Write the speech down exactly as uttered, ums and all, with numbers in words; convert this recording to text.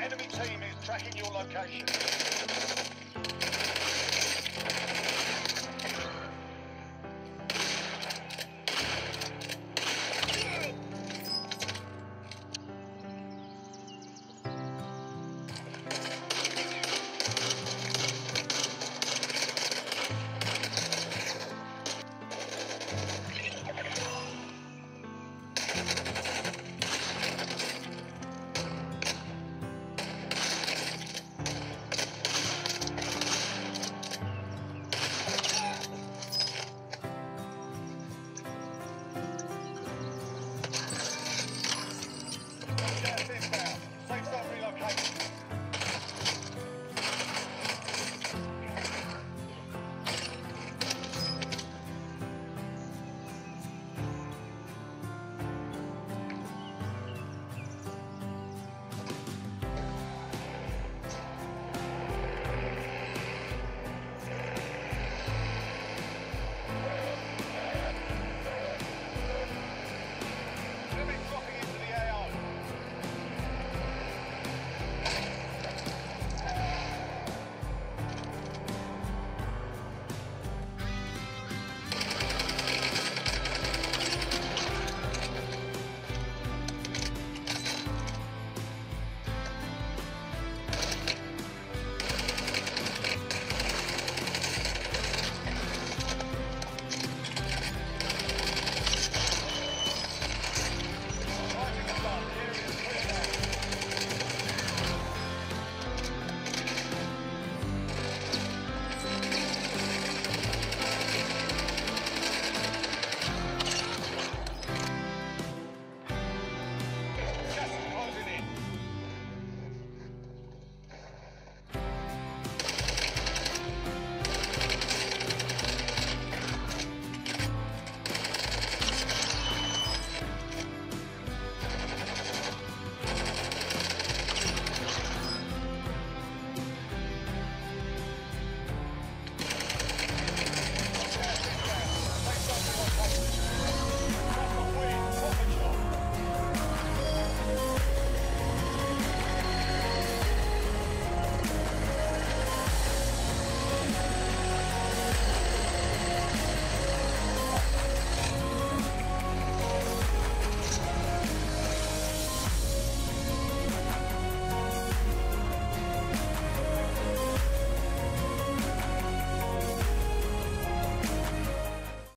Enemy team is tracking your location.